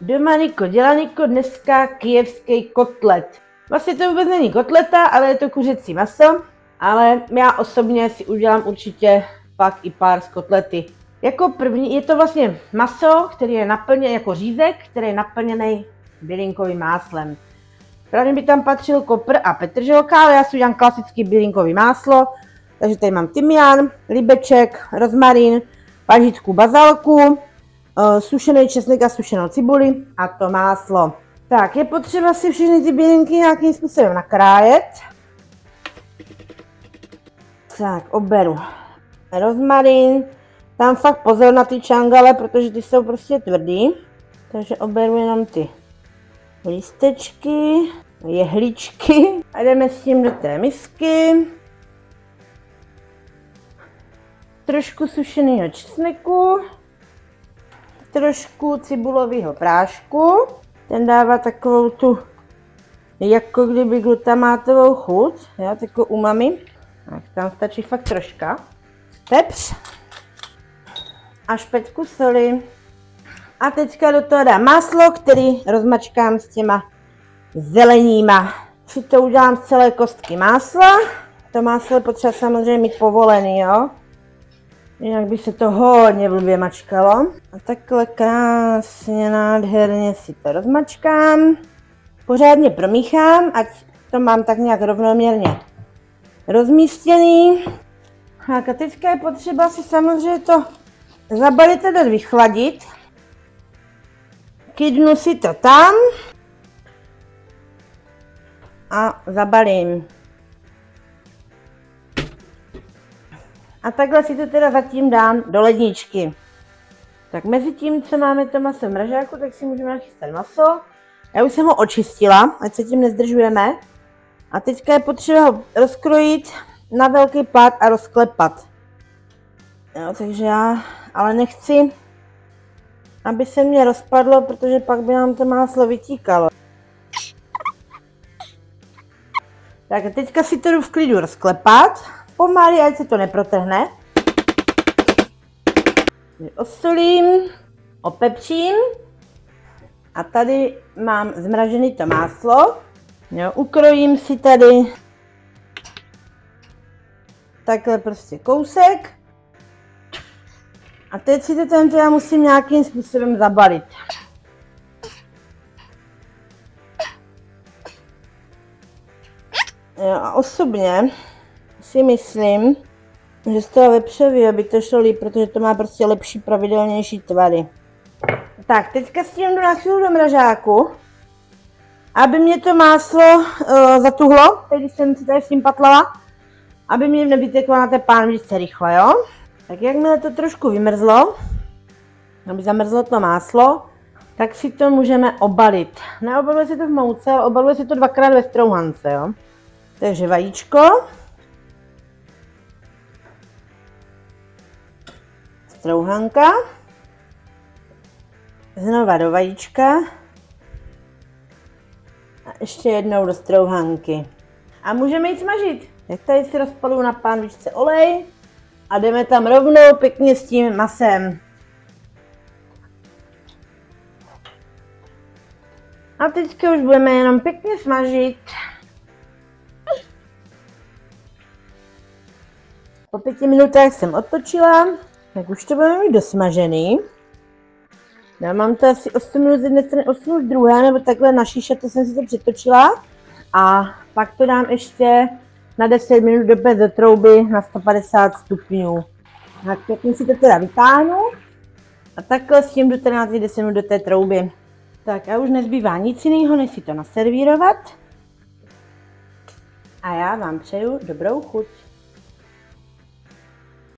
Domaniko, dělaniko, dneska kyjevský kotlet. Vlastně to vůbec není kotleta, ale je to kuřecí maso, ale já osobně si udělám určitě pak i pár z kotlety. Jako první je to vlastně maso, který je naplněný jako řízek, který je naplněný bylinkovým máslem. Právě by tam patřil kopr a petrželka, ale já si udělám klasický bylinkový máslo. Takže tady mám tymián, líbeček, rozmarín, pažitku bazalku, sušený česnek a sušenou cibuli a to máslo. Tak, je potřeba si všechny ty bylinky nějakým způsobem nakrájet. Tak, oberu rozmarín. Tam fakt pozor na ty čangale, protože ty jsou prostě tvrdý. Takže oberu jenom ty listečky, jehličky a jdeme s tím do té misky. Trošku sušeného česneku, trošku cibulového prášku. Ten dává takovou tu, jako kdyby glutamátovou chuť, jo, takovou umami. Tak tam stačí fakt troška. Pepř a špetku soli. A teďka do toho dám máslo, který rozmačkám s těma zeleníma. Či to udělám z celé kostky másla. To máslo je potřeba samozřejmě mít povolený, jo. Jinak by se to hodně blbě mačkalo. A takhle krásně, nádherně si to rozmačkám. Pořádně promíchám, ať to mám tak nějak rovnoměrně rozmístěný. A teďka je potřeba si samozřejmě to zabalit a dát vychladit. Kydnu si to tam a zabalím. A takhle si to teda zatím dám do ledničky. Tak mezi tím, co máme to maso v mrazáku, tak si můžeme nachystat maso. Já už jsem ho očistila, ať se tím nezdržujeme. A teďka je potřeba ho rozkrojit na velký plát a rozklepat. Jo, takže já ale nechci, aby se mě rozpadlo, protože pak by nám to máslo vytíkalo. Tak a teďka si to jdu v klidu rozklepat. Pomalu, ať se to neprotehne. Osolím, opepřím. A tady mám zmražené to máslo. Jo, ukrojím si tady takhle prostě kousek. A teď si to tam teda musím nějakým způsobem zabalit. Jo, a osobně si myslím, že z toho vepřového by to šlo líp, protože to má prostě lepší, pravidelnější tvary. Tak, teďka si jdu na chvíli do mrazáku, aby mě to máslo zatuhlo, když jsem si tady s tím patlala, aby mě nevyteklo na té pánvičce rychle, jo? Tak jakmile to trošku vymrzlo, aby zamrzlo to máslo, tak si to můžeme obalit. Neobaluje se to v mouce, ale obaluje se to dvakrát ve strouhance, jo? Takže vajíčko. Strouhanka. Znova do vajíčka. A ještě jednou do strouhanky. A můžeme jít smažit. Tak tady si rozpaluju na pánvičce olej. A jdeme tam rovnou pěkně s tím masem. A teďka už budeme jenom pěkně smažit. Po 5 minutách jsem otočila, tak už to budeme mít dosmažený. Já mám to asi 8 minut z jedné strany, 8 z druhé, nebo takhle na šíše, to jsem si to přetočila. A pak to dám ještě na 10 minut dopéct do trouby na 150 stupňů. Tak pěkně si to teda vytáhnu a takhle s tím do 10 minut do té trouby. Tak a už nezbývá nic jiného, než si to naservírovat. A já vám přeju dobrou chuť.